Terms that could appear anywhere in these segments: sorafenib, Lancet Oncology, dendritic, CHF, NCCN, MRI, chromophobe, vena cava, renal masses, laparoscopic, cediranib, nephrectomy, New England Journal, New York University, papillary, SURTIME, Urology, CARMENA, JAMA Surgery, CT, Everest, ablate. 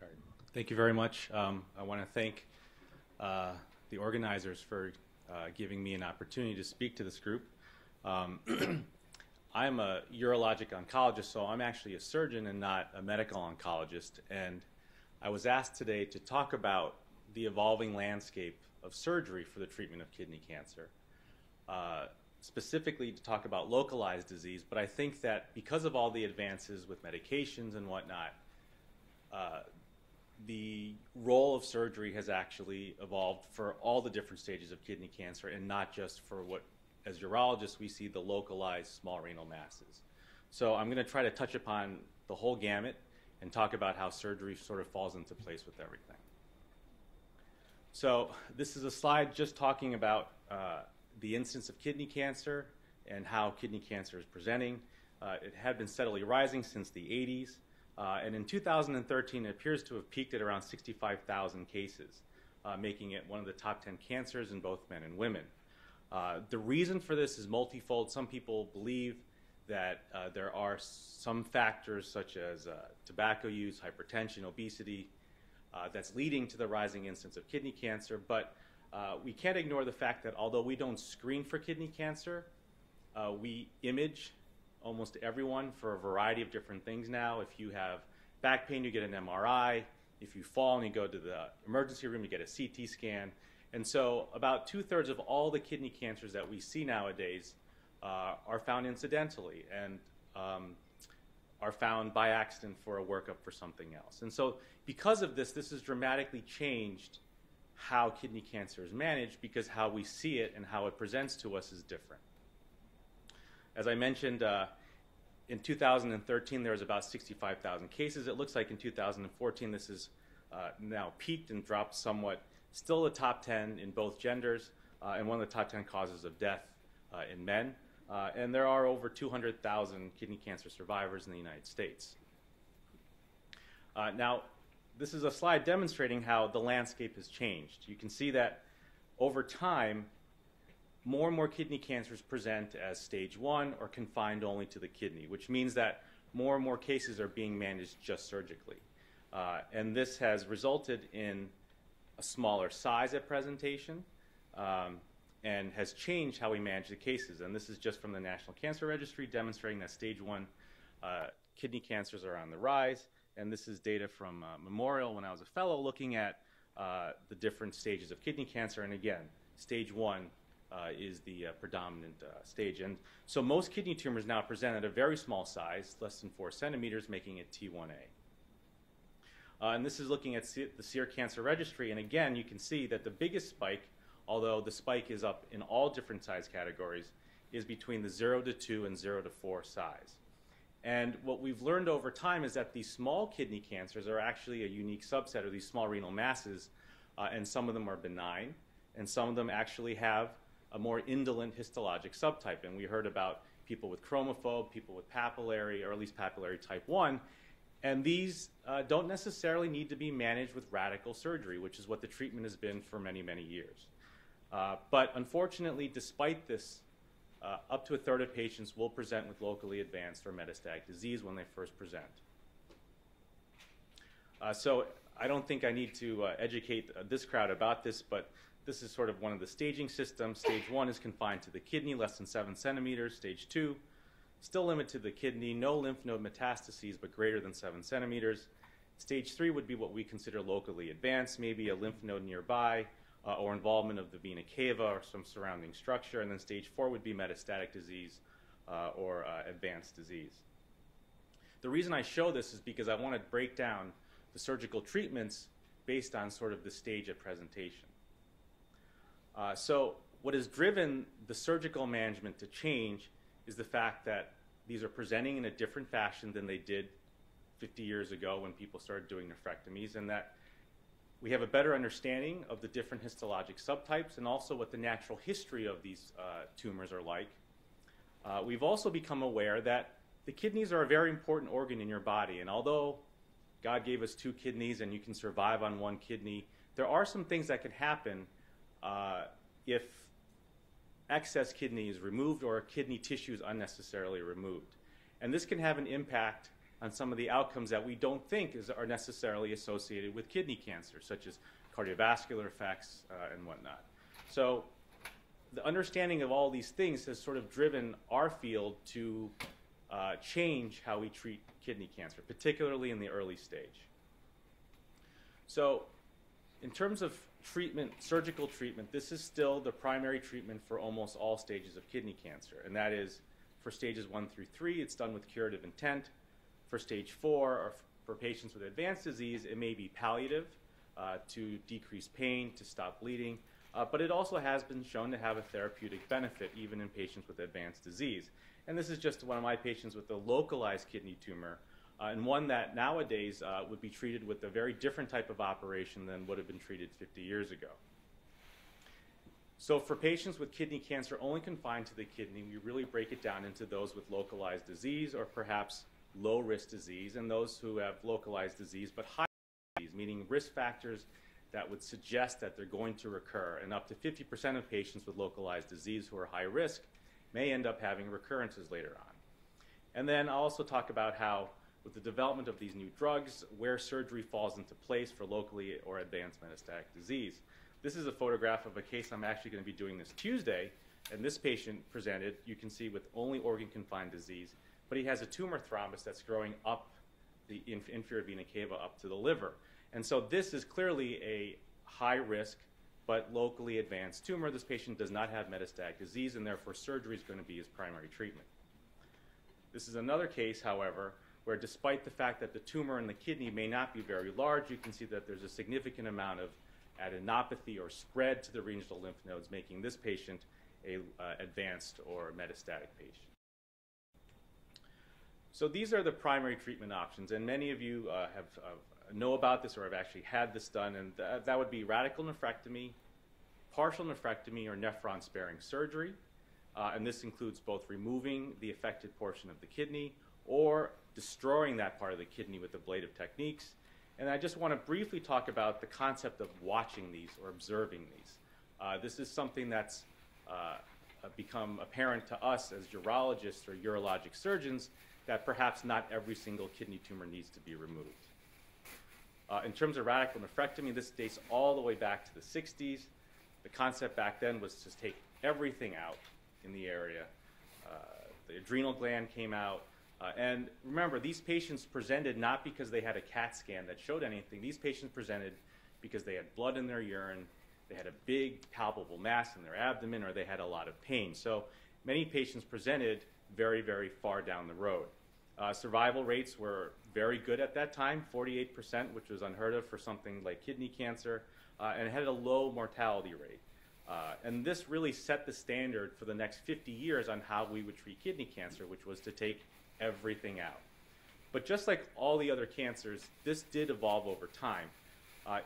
All right. Thank you very much. I want to thank the organizers for giving me an opportunity to speak to this group. I'm a urologic oncologist, so I'm actually a surgeon and not a medical oncologist. And I was asked today to talk about the evolving landscape of surgery for the treatment of kidney cancer, specifically to talk about localized disease. But I think that because of all the advances with medications and whatnot, the role of surgery has actually evolved for all the different stages of kidney cancer, and not just for what, as urologists, we see the localized small renal masses. So I'm going to try to touch upon the whole gamut and talk about how surgery sort of falls into place with everything. So this is a slide just talking about the incidence of kidney cancer and how kidney cancer is presenting. It had been steadily rising since the 80s. And in 2013, it appears to have peaked at around 65,000 cases, making it one of the top 10 cancers in both men and women. The reason for this is multifold. Some people believe that there are some factors such as tobacco use, hypertension, obesity, that's leading to the rising incidence of kidney cancer. But we can't ignore the fact that although we don't screen for kidney cancer, we image almost everyone for a variety of different things now. If you have back pain, you get an MRI. If you fall and you go to the emergency room, you get a CT scan. And so about 2/3 of all the kidney cancers that we see nowadays are found incidentally and are found by accident for a workup for something else. And so because of this, this has dramatically changed how kidney cancer is managed, because how we see it and how it presents to us is different. As I mentioned, in 2013, there was about 65,000 cases. It looks like in 2014, this is now peaked and dropped somewhat. Still the top 10 in both genders, and one of the top 10 causes of death in men. And there are over 200,000 kidney cancer survivors in the United States. Now, this is a slide demonstrating how the landscape has changed. You can see that over time, more and more kidney cancers present as stage 1 or confined only to the kidney, which means that more and more cases are being managed just surgically. And this has resulted in a smaller size at presentation and has changed how we manage the cases. And this is just from the National Cancer Registry demonstrating that stage 1 kidney cancers are on the rise. And this is data from Memorial when I was a fellow looking at the different stages of kidney cancer. And again, stage 1 is the predominant stage. And so most kidney tumors now present at a very small size, less than 4 centimeters, making it T1A. And this is looking at the SEER Cancer Registry. And again, you can see that the biggest spike, although the spike is up in all different size categories, is between the 0 to 2 and 0 to 4 size. And what we've learned over time is that these small kidney cancers are actually a unique subset of these small renal masses, and some of them are benign, and some of them actually have a more indolent histologic subtype. And we heard about people with chromophobe, people with papillary, or at least papillary type 1. And these don't necessarily need to be managed with radical surgery, which is what the treatment has been for many, many years. But unfortunately, despite this, up to 1/3 of patients will present with locally advanced or metastatic disease when they first present. So I don't think I need to educate this crowd about this, but this is sort of one of the staging systems. Stage 1 is confined to the kidney, less than 7 centimeters. Stage 2, still limited to the kidney, no lymph node metastases, but greater than 7 centimeters. Stage 3 would be what we consider locally advanced, maybe a lymph node nearby or involvement of the vena cava or some surrounding structure. And then stage 4 would be metastatic disease or advanced disease. The reason I show this is because I want to break down the surgical treatments based on sort of the stage of presentation. So what has driven the surgical management to change is the fact that these are presenting in a different fashion than they did 50 years ago when people started doing nephrectomies, and that we have a better understanding of the different histologic subtypes and also what the natural history of these tumors are like. We've also become aware that the kidneys are a very important organ in your body, and although God gave us 2 kidneys and you can survive on 1 kidney, there are some things that can happen if excess kidney is removed or kidney tissue is unnecessarily removed. And this can have an impact on some of the outcomes that we don't think are necessarily associated with kidney cancer, such as cardiovascular effects and whatnot. So the understanding of all these things has sort of driven our field to change how we treat kidney cancer, particularly in the early stage. So in terms of treatment, surgical treatment, this is still the primary treatment for almost all stages of kidney cancer, and that is for stages 1 through 3, it's done with curative intent. For stage 4, or for patients with advanced disease, it may be palliative to decrease pain, to stop bleeding, but it also has been shown to have a therapeutic benefit even in patients with advanced disease. And this is just one of my patients with a localized kidney tumor, and one that nowadays would be treated with a very different type of operation than would have been treated 50 years ago. So for patients with kidney cancer only confined to the kidney, we really break it down into those with localized disease or perhaps low-risk disease, and those who have localized disease but high disease, meaning risk factors that would suggest that they're going to recur. And up to 50% of patients with localized disease who are high risk may end up having recurrences later on. And then I'll also talk about how, with the development of these new drugs, where surgery falls into place for locally or advanced metastatic disease. This is a photograph of a case I'm actually going to be doing this Tuesday, and this patient presented, you can see, with only organ-confined disease, but he has a tumor thrombus that's growing up the inferior vena cava up to the liver. And so this is clearly a high-risk but locally advanced tumor. This patient does not have metastatic disease, and therefore surgery is going to be his primary treatment. This is another case, however, where despite the fact that the tumor in the kidney may not be very large, you can see that there's a significant amount of adenopathy or spread to the regional lymph nodes, making this patient an advanced or metastatic patient. So these are the primary treatment options, and many of you know about this or have actually had this done, and that would be radical nephrectomy, partial nephrectomy, or nephron-sparing surgery, and this includes both removing the affected portion of the kidney or destroying that part of the kidney with ablative techniques. And I just want to briefly talk about the concept of watching these or observing these. This is something that's become apparent to us as urologists or urologic surgeons, that perhaps not every single kidney tumor needs to be removed. In terms of radical nephrectomy, this dates all the way back to the 60s. The concept back then was to take everything out in the area. The adrenal gland came out. And remember, these patients presented not because they had a CAT scan that showed anything. These patients presented because they had blood in their urine, they had a big palpable mass in their abdomen, or they had a lot of pain. So many patients presented very, very far down the road. Survival rates were very good at that time, 48%, which was unheard of for something like kidney cancer, and it had a low mortality rate. And this really set the standard for the next 50 years on how we would treat kidney cancer, which was to take everything out. But just like all the other cancers, this did evolve over time.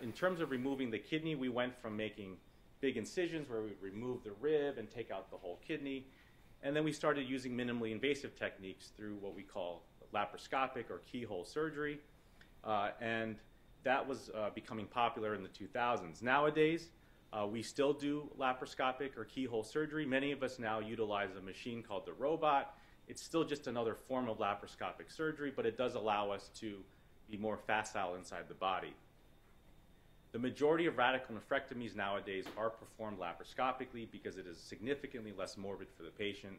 In terms of removing the kidney, we went from making big incisions where we remove the rib and take out the whole kidney, and then we started using minimally invasive techniques through what we call laparoscopic or keyhole surgery, and that was becoming popular in the 2000s. Nowadays, we still do laparoscopic or keyhole surgery. Many of us now utilize a machine called the robot. It's still just another form of laparoscopic surgery, but it does allow us to be more facile inside the body. The majority of radical nephrectomies nowadays are performed laparoscopically because it is significantly less morbid for the patient.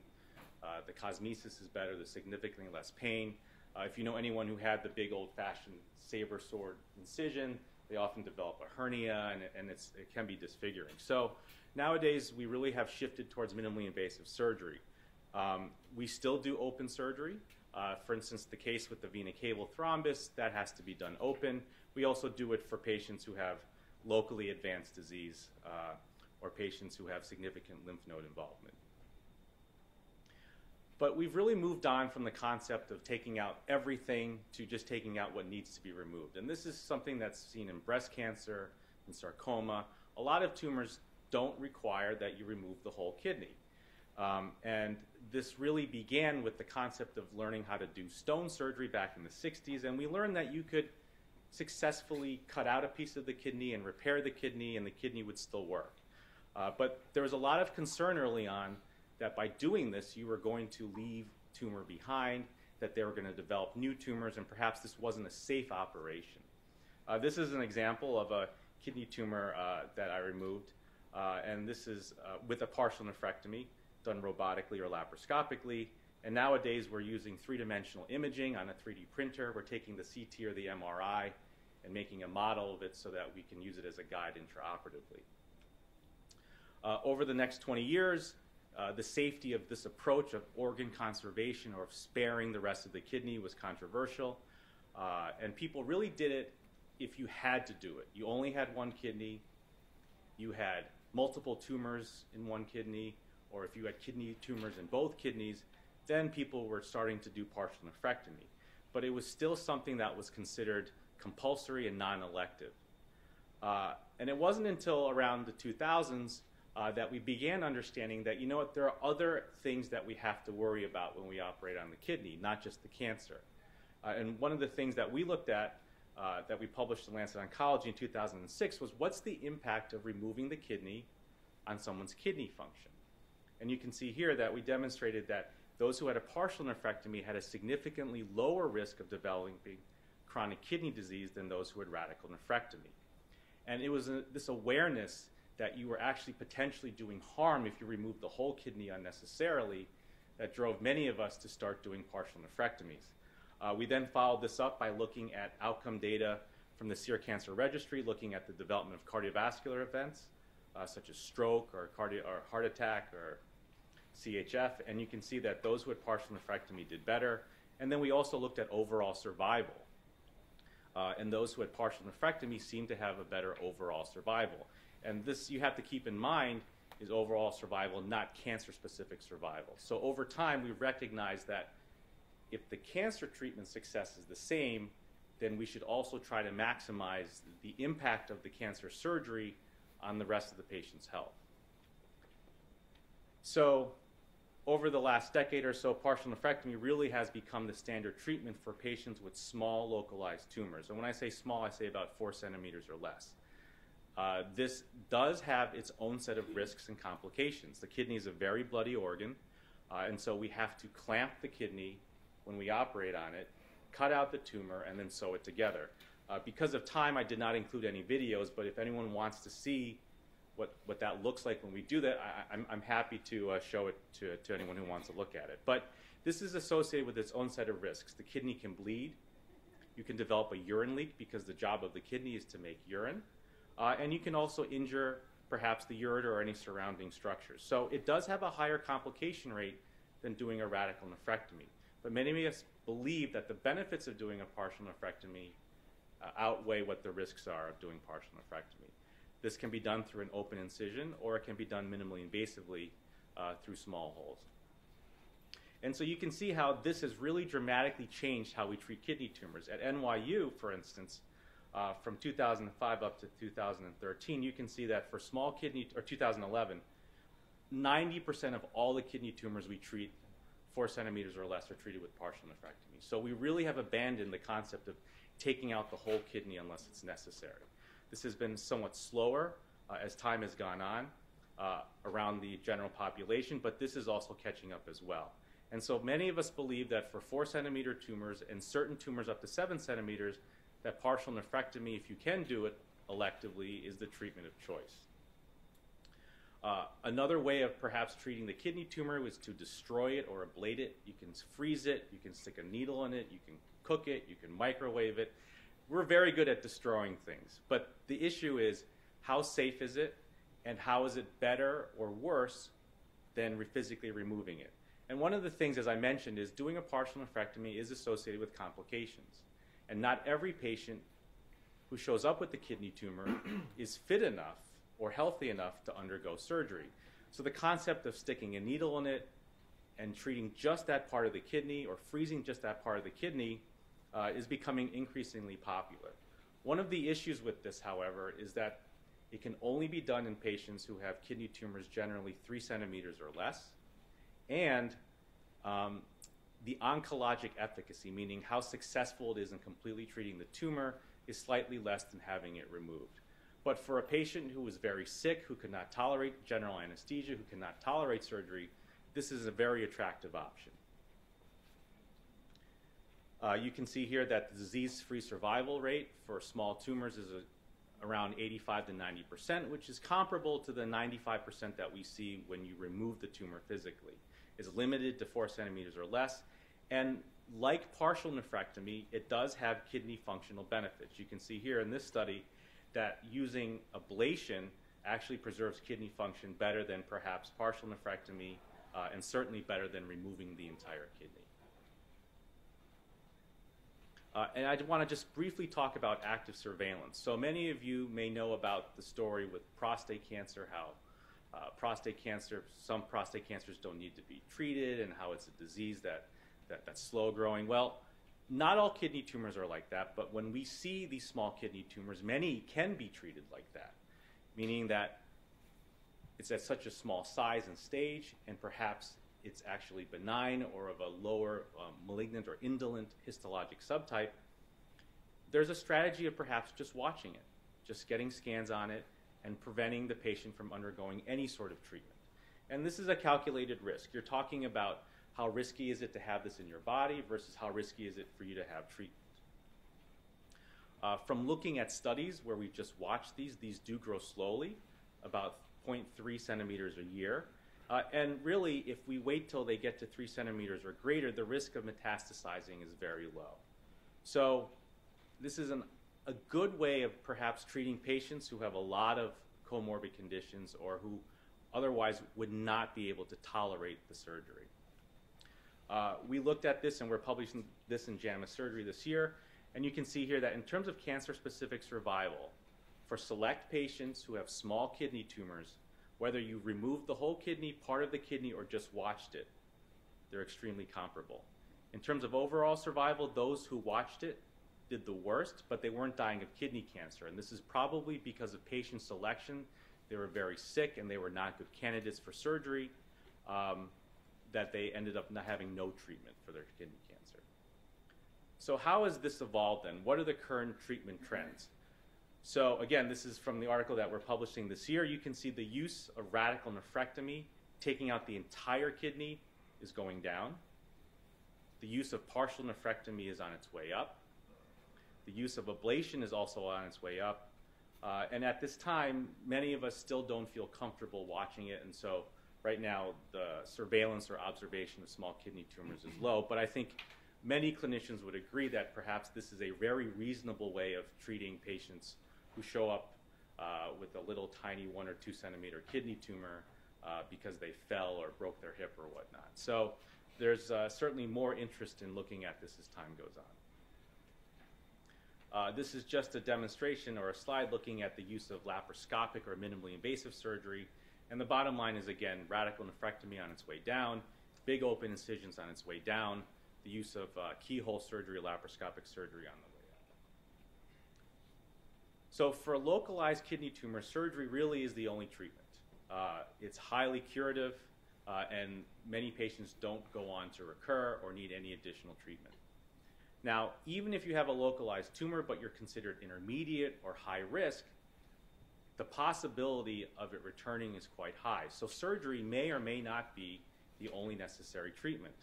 The cosmesis is better, there's significantly less pain. If you know anyone who had the big old-fashioned saber sword incision, they often develop a hernia, and it can be disfiguring. So nowadays, we really have shifted towards minimally invasive surgery. We still do open surgery. For instance, the case with the vena cava thrombus, that has to be done open. We also do it for patients who have locally advanced disease or patients who have significant lymph node involvement. But we've really moved on from the concept of taking out everything to just taking out what needs to be removed. And this is something that's seen in breast cancer, in sarcoma. A lot of tumors don't require that you remove the whole kidney. And this really began with the concept of learning how to do stone surgery back in the 60s, and we learned that you could successfully cut out a piece of the kidney and repair the kidney, and the kidney would still work. But there was a lot of concern early on that by doing this, you were going to leave tumor behind, that they were going to develop new tumors, and perhaps this wasn't a safe operation. This is an example of a kidney tumor that I removed, and this is with a partial nephrectomy done robotically or laparoscopically. And nowadays we're using three-dimensional imaging on a 3D printer. We're taking the CT or the MRI and making a model of it so that we can use it as a guide intraoperatively. Over the next 20 years, the safety of this approach of organ conservation or of sparing the rest of the kidney was controversial. And people really did it if you had to do it. You only had one kidney, you had multiple tumors in one kidney, or if you had kidney tumors in both kidneys, then people were starting to do partial nephrectomy. But it was still something that was considered compulsory and non-elective. And it wasn't until around the 2000s that we began understanding that, you know what, there are other things that we have to worry about when we operate on the kidney, not just the cancer. And one of the things that we looked at that we published in Lancet Oncology in 2006 was, what's the impact of removing the kidney on someone's kidney function? And you can see here that we demonstrated that those who had a partial nephrectomy had a significantly lower risk of developing chronic kidney disease than those who had radical nephrectomy. And it was this awareness that you were actually potentially doing harm if you removed the whole kidney unnecessarily that drove many of us to start doing partial nephrectomies. We then followed this up by looking at outcome data from the SEER Cancer Registry, looking at the development of cardiovascular events, such as stroke or heart attack or CHF, and you can see that those who had partial nephrectomy did better. And then we also looked at overall survival. And those who had partial nephrectomy seemed to have a better overall survival. And this, you have to keep in mind, is overall survival, not cancer-specific survival. So over time, we recognize that if the cancer treatment success is the same, then we should also try to maximize the impact of the cancer surgery on the rest of the patient's health. So over the last decade or so, partial nephrectomy really has become the standard treatment for patients with small localized tumors. And when I say small, I say about 4 centimeters or less. This does have its own set of risks and complications. The kidney is a very bloody organ, and so we have to clamp the kidney when we operate on it, cut out the tumor, and then sew it together. Because of time, I did not include any videos, but if anyone wants to see what that looks like when we do that, I'm happy to show it to anyone who wants to look at it. But this is associated with its own set of risks. The kidney can bleed. You can develop a urine leak because the job of the kidney is to make urine. And you can also injure perhaps the ureter or any surrounding structures. So it does have a higher complication rate than doing a radical nephrectomy. But many of us believe that the benefits of doing a partial nephrectomy outweigh what the risks are of doing partial nephrectomy. This can be done through an open incision, or it can be done minimally invasively through small holes. And so you can see how this has really dramatically changed how we treat kidney tumors. At NYU, for instance, from 2005 up to 2013, you can see that for small kidney, or 2011, 90% of all the kidney tumors we treat 4 centimeters or less are treated with partial nephrectomy. So we really have abandoned the concept of taking out the whole kidney unless it's necessary. This has been somewhat slower as time has gone on around the general population, but this is also catching up as well. And so many of us believe that for 4 centimeter tumors and certain tumors up to 7 centimeters, that partial nephrectomy, if you can do it electively, is the treatment of choice. Another way of perhaps treating the kidney tumor was to destroy it or ablate it. You can freeze it, you can stick a needle in it, you can cook it, you can microwave it. We're very good at destroying things, but the issue is, how safe is it, and how is it better or worse than physically removing it? And one of the things, as I mentioned, is doing a partial nephrectomy is associated with complications. And not every patient who shows up with the kidney tumor is fit enough or healthy enough to undergo surgery. So the concept of sticking a needle in it and treating just that part of the kidney or freezing just that part of the kidney is becoming increasingly popular. One of the issues with this, however, is that it can only be done in patients who have kidney tumors generally 3 centimeters or less, and the oncologic efficacy, meaning how successful it is in completely treating the tumor, is slightly less than having it removed. But for a patient who is very sick, who could not tolerate general anesthesia, who cannot tolerate surgery, this is a very attractive option. You can see here that the disease-free survival rate for small tumors is around 85% to 90%, which is comparable to the 95% that we see when you remove the tumor physically. It's limited to 4 centimeters or less, and like partial nephrectomy, it does have kidney functional benefits. You can see here in this study that using ablation actually preserves kidney function better than perhaps partial nephrectomy, and certainly better than removing the entire kidney. And I want to just briefly talk about active surveillance. So many of you may know about the story with prostate cancer, how prostate cancer, some prostate cancers don't need to be treated, and how it's a disease that's slow growing. Well, not all kidney tumors are like that, but when we see these small kidney tumors, many can be treated like that, meaning that it's at such a small size and stage, and perhaps it's actually benign or of a lower malignant or indolent histologic subtype. There's a strategy of perhaps just watching it, just getting scans on it, and preventing the patient from undergoing any sort of treatment. And this is a calculated risk. You're talking about how risky is it to have this in your body versus how risky is it for you to have treatment. From looking at studies where we've just watched these do grow slowly, about 0.3 centimeters a year. And really, if we wait till they get to 3 centimeters or greater, the risk of metastasizing is very low. So this is a good way of perhaps treating patients who have a lot of comorbid conditions or who otherwise would not be able to tolerate the surgery. We looked at this, and we're publishing this in JAMA Surgery this year, and you can see here that in terms of cancer-specific survival, for select patients who have small kidney tumors, whether you removed the whole kidney, part of the kidney, or just watched it, they're extremely comparable. In terms of overall survival, those who watched it did the worst, but they weren't dying of kidney cancer. And this is probably because of patient selection. They were very sick, and they were not good candidates for surgery, that they ended up not having no treatment for their kidney cancer. So how has this evolved then? What are the current treatment trends? So again, this is from the article that we're publishing this year. You can see the use of radical nephrectomy, taking out the entire kidney, is going down. The use of partial nephrectomy is on its way up. The use of ablation is also on its way up. And at this time, many of us still don't feel comfortable watching it. And so right now, the surveillance or observation of small kidney tumors is low. But I think many clinicians would agree that perhaps this is a very reasonable way of treating patients who show up with a little tiny 1 or 2 centimeter kidney tumor because they fell or broke their hip or whatnot. So there's certainly more interest in looking at this as time goes on. This is just a demonstration or a slide looking at the use of laparoscopic or minimally invasive surgery. And the bottom line is, again, radical nephrectomy on its way down, big open incisions on its way down, the use of keyhole surgery, laparoscopic surgery on the way. So for localized kidney tumor, surgery really is the only treatment. It's highly curative, and many patients don't go on to recur or need any additional treatment. Now, even if you have a localized tumor, but you're considered intermediate or high risk, the possibility of it returning is quite high. So surgery may or may not be the only necessary treatment.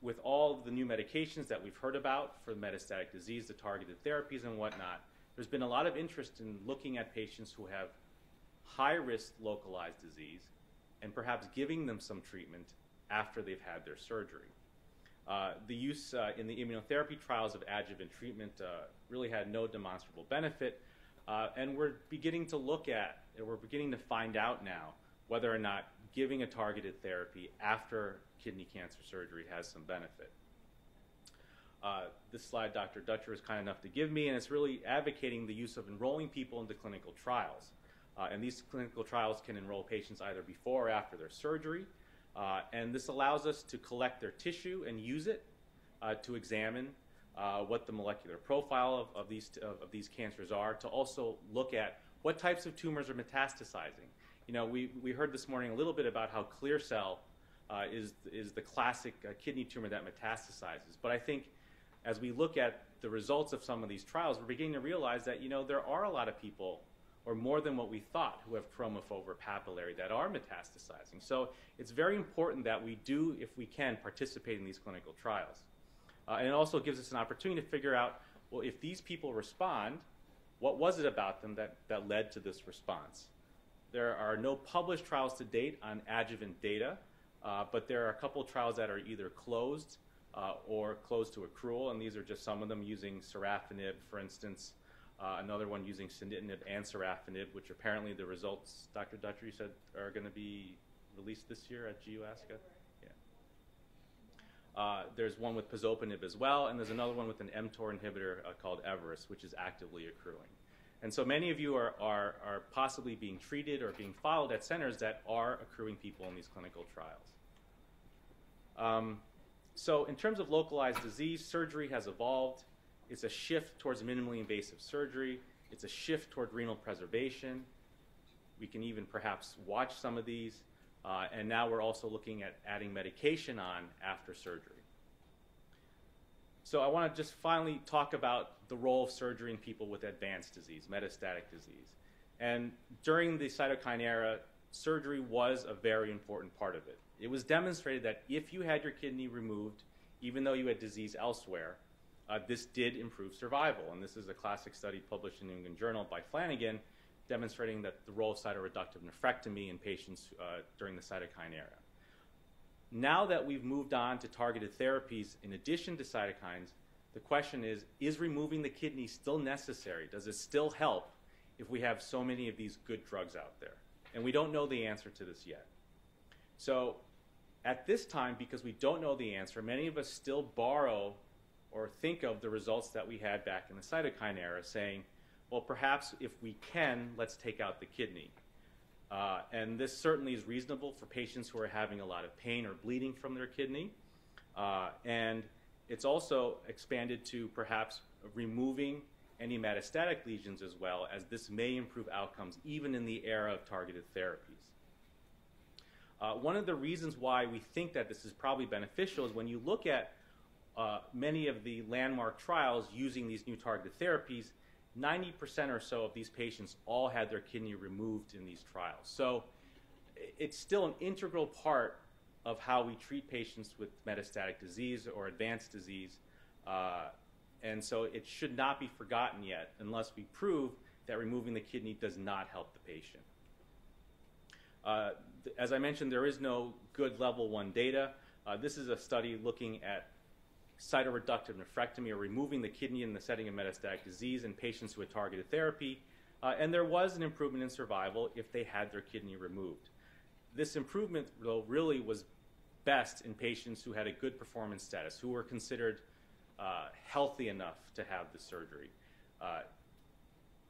With all the new medications that we've heard about for metastatic disease, the targeted therapies and whatnot, there's been a lot of interest in looking at patients who have high-risk localized disease and perhaps giving them some treatment after they've had their surgery. The use in the immunotherapy trials of adjuvant treatment really had no demonstrable benefit, and we're beginning to find out now whether or not giving a targeted therapy after kidney cancer surgery has some benefit. This slide Dr. Dutcher was kind enough to give me, and it's really advocating the use of enrolling people into clinical trials. And these clinical trials can enroll patients either before or after their surgery. And this allows us to collect their tissue and use it to examine what the molecular profile of these cancers are, to also look at what types of tumors are metastasizing. You know, we heard this morning a little bit about how clear cell is the classic kidney tumor that metastasizes. But I think as we look at the results of some of these trials, we're beginning to realize that, you know, there are a lot of people, or more than what we thought, who have chromophobe or papillary that are metastasizing. So it's very important that we do, if we can, participate in these clinical trials. And it also gives us an opportunity to figure out, well, if these people respond, what was it about them that led to this response? There are no published trials to date on adjuvant data, but there are a couple trials that are either closed or close to accrual, and these are just some of them using sorafenib, for instance, another one using cediranib and sorafenib, which apparently the results, Dr. Dutry said, are going to be released this year at GUASCA. Yeah. There's one with pazopanib as well, and there's another one with an mTOR inhibitor called Everest, which is actively accruing. And so many of you are possibly being treated or being followed at centers that are accruing people in these clinical trials. So in terms of localized disease, surgery has evolved. It's a shift towards minimally invasive surgery. It's a shift toward renal preservation. We can even perhaps watch some of these. And now we're also looking at adding medication on after surgery. So I want to just finally talk about the role of surgery in people with advanced disease, metastatic disease. And during the cytokine era, surgery was a very important part of it. It was demonstrated that if you had your kidney removed, even though you had disease elsewhere, this did improve survival. And this is a classic study published in New England Journal by Flanigan, demonstrating that the role of cytoreductive nephrectomy in patients during the cytokine era. Now that we've moved on to targeted therapies in addition to cytokines, the question is removing the kidney still necessary? Does it still help if we have so many of these good drugs out there? And we don't know the answer to this yet. So at this time, because we don't know the answer, many of us still borrow or think of the results that we had back in the cytokine era, saying, well, perhaps if we can, let's take out the kidney. And this certainly is reasonable for patients who are having a lot of pain or bleeding from their kidney. And it's also expanded to perhaps removing any metastatic lesions as well, as this may improve outcomes even in the era of targeted therapies. One of the reasons why we think that this is probably beneficial is when you look at many of the landmark trials using these new targeted therapies, 90% or so of these patients all had their kidney removed in these trials. So it's still an integral part of how we treat patients with metastatic disease or advanced disease. And so it should not be forgotten yet unless we prove that removing the kidney does not help the patient. As I mentioned, there is no good level 1 data. This is a study looking at cytoreductive nephrectomy, or removing the kidney in the setting of metastatic disease in patients who had targeted therapy, and there was an improvement in survival if they had their kidney removed. This improvement, though, really was best in patients who had a good performance status, who were considered healthy enough to have the surgery.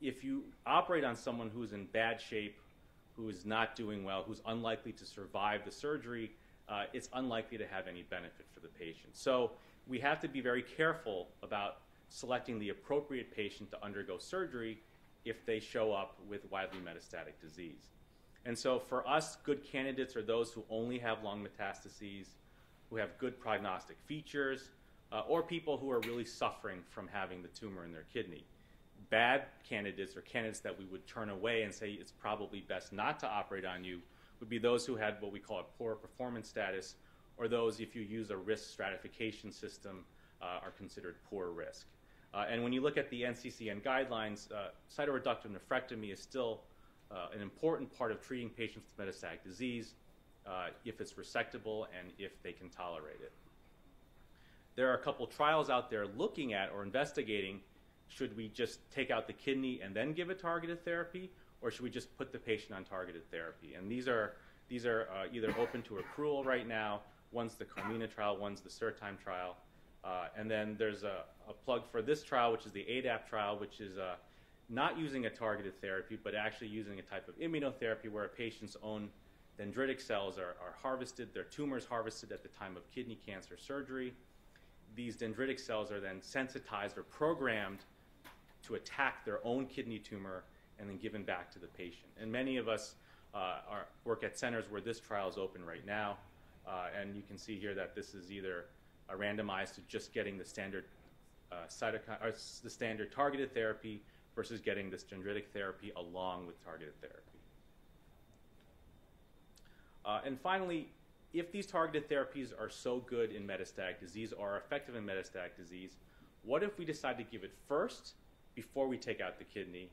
If you operate on someone who's in bad shape, who is not doing well, who's unlikely to survive the surgery, it's unlikely to have any benefit for the patient. So we have to be very careful about selecting the appropriate patient to undergo surgery if they show up with widely metastatic disease. And so for us, good candidates are those who only have lung metastases, who have good prognostic features, or people who are really suffering from having the tumor in their kidney. Bad candidates, or candidates that we would turn away and say it's probably best not to operate on you, would be those who had what we call a poor performance status, or those, if you use a risk stratification system, are considered poor risk. And when you look at the NCCN guidelines, cytoreductive nephrectomy is still an important part of treating patients with metastatic disease if it's resectable and if they can tolerate it. There are a couple trials out there looking at or investigating, should we just take out the kidney and then give a targeted therapy, or should we just put the patient on targeted therapy? And these are either open to accrual right now. One's the CARMENA trial, one's the SURTIME trial. And then there's a plug for this trial, which is the ADAP trial, which is not using a targeted therapy, but actually using a type of immunotherapy where a patient's own dendritic cells are harvested, their tumors harvested at the time of kidney cancer surgery. These dendritic cells are then sensitized or programmed to attack their own kidney tumor and then given back to the patient. And many of us work at centers where this trial is open right now. And you can see here that this is either randomized to just getting the standard cytokine, or the standard targeted therapy, versus getting this dendritic therapy along with targeted therapy. And finally, if these targeted therapies are so good in metastatic disease or are effective in metastatic disease, what if we decide to give it first before we take out the kidney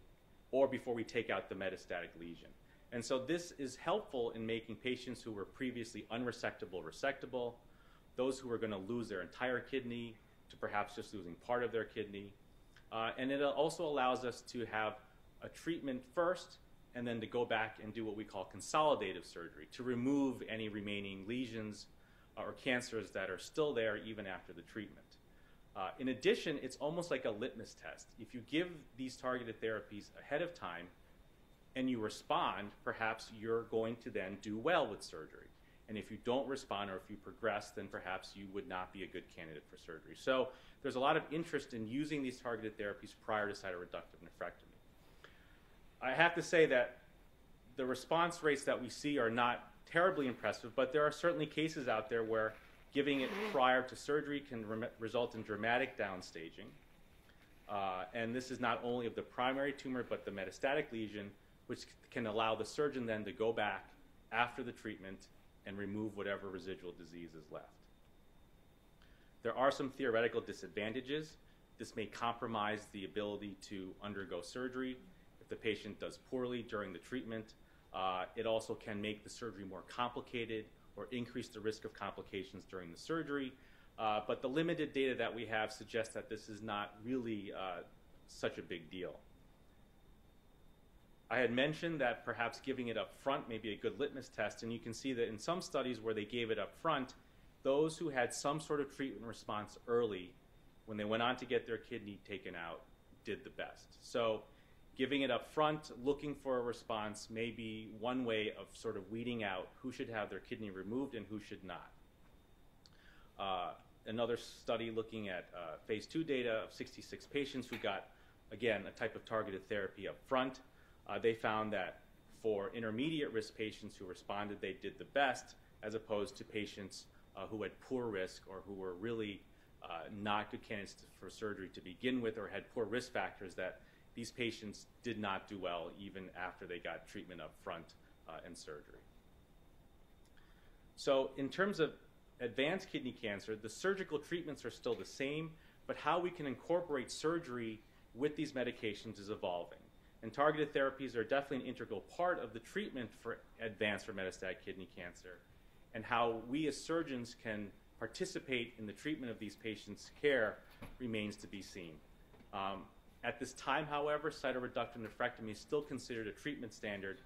or before we take out the metastatic lesion? And so this is helpful in making patients who were previously unresectable resectable, those who are going to lose their entire kidney to perhaps just losing part of their kidney. And it also allows us to have a treatment first and then to go back and do what we call consolidative surgery to remove any remaining lesions or cancers that are still there even after the treatment. In addition, it's almost like a litmus test. If you give these targeted therapies ahead of time and you respond, perhaps you're going to then do well with surgery. And if you don't respond or if you progress, then perhaps you would not be a good candidate for surgery. So there's a lot of interest in using these targeted therapies prior to cytoreductive nephrectomy. I have to say that the response rates that we see are not terribly impressive, but there are certainly cases out there where giving it prior to surgery can result in dramatic downstaging. And this is not only of the primary tumor, but the metastatic lesion, which can allow the surgeon then to go back after the treatment and remove whatever residual disease is left. There are some theoretical disadvantages. This may compromise the ability to undergo surgery. If the patient does poorly during the treatment, it also can make the surgery more complicated or increase the risk of complications during the surgery. But the limited data that we have suggests that this is not really such a big deal. I had mentioned that perhaps giving it up front may be a good litmus test, and you can see that in some studies where they gave it up front, those who had some sort of treatment response early, when they went on to get their kidney taken out, did the best. So giving it up front, looking for a response, may be one way of sort of weeding out who should have their kidney removed and who should not. Another study looking at phase 2 data of 66 patients who got, again, a type of targeted therapy up front. They found that for intermediate risk patients who responded, they did the best, as opposed to patients who had poor risk or who were really not good candidates for surgery to begin with or had poor risk factors, that these patients did not do well even after they got treatment up front and surgery. So in terms of advanced kidney cancer, the surgical treatments are still the same, but how we can incorporate surgery with these medications is evolving. And targeted therapies are definitely an integral part of the treatment for advanced or metastatic kidney cancer, and how we as surgeons can participate in the treatment of these patients' care remains to be seen. At this time, however, cytoreductive nephrectomy is still considered a treatment standard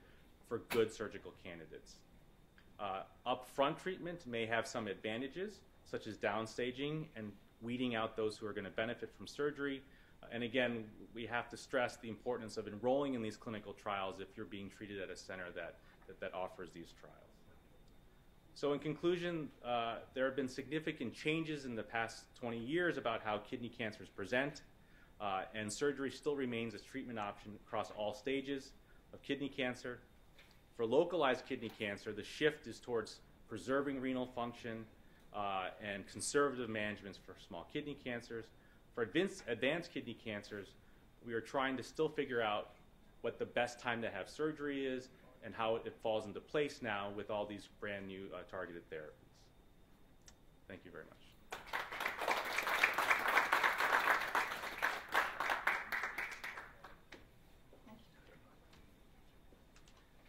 for good surgical candidates. Upfront treatment may have some advantages, such as downstaging and weeding out those who are going to benefit from surgery. And again, we have to stress the importance of enrolling in these clinical trials if you're being treated at a center that offers these trials. So in conclusion, there have been significant changes in the past 20 years about how kidney cancers present, and surgery still remains a treatment option across all stages of kidney cancer. For localized kidney cancer, the shift is towards preserving renal function and conservative management for small kidney cancers. For advanced kidney cancers, we are trying to still figure out what the best time to have surgery is and how it falls into place now with all these brand new targeted therapies. Thank you very much.